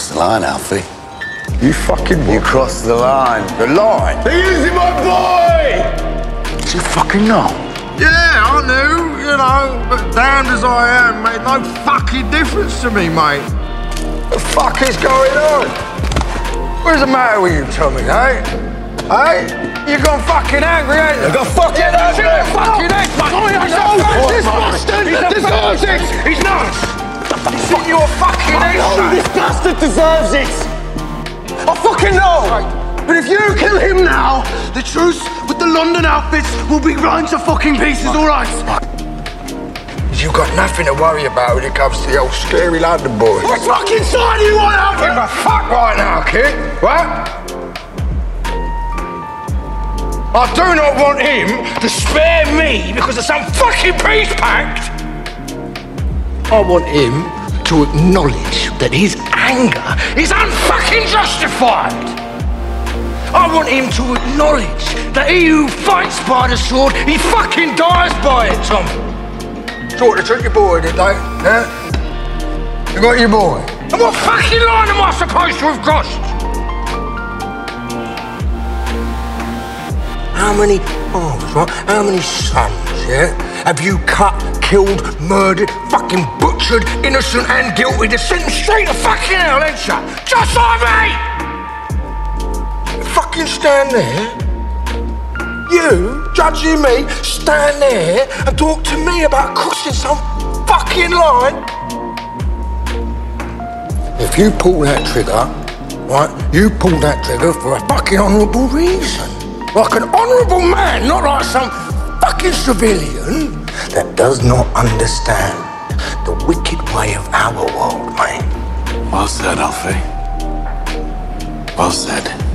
crossed the line, Alfie. You fucking what? You crossed the line. The line? They're using my boy! Did you fucking know? Yeah, I knew, you know. But damned as I am, made no fucking difference to me, mate. What the fuck is going on? What's the matter with you, Tommy, eh? You gone fucking angry, ain't you? I got fucking angry! You're fucking angry! This bastard deserves it! He's nuts! You're fucking angry! This bastard deserves it! I fucking know! Right. But if you kill him now, the truce with the London outfits will be run to fucking pieces, alright? You got nothing to worry about when it comes to the old scary London boys. What fucking side do you want out here? Give a fuck right now, kid. What? I do not want him to spare me because of some fucking peace pact. I want him to acknowledge that his anger is unfucking justified. I want him to acknowledge that he who fights by the sword, he fucking dies by it, Tommy. Sort of took your boy, did they? Yeah? You got your boy. And what fucking line am I supposed to have crossed? How many arms, right? How many sons, yeah? Have you cut, killed, murdered, fucking butchered, innocent and guilty to sentence straight to fucking hell, ain't ya? Just like me! Fucking stand there. You, judging me, stand there and talk to me about crossing some fucking line. If you pull that trigger, right, you pull that trigger for a fucking honourable reason. Like an honourable man, not like some fucking civilian that does not understand the wicked way of our world, mate. Well said, Alfie. Well said.